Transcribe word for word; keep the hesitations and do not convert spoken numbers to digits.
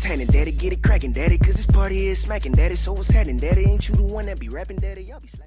what's happening, daddy? Get it cracking, daddy, cause this party is smacking, daddy. So what's happening, daddy? Ain't you the one that be rapping, daddy? Y'all be slacking.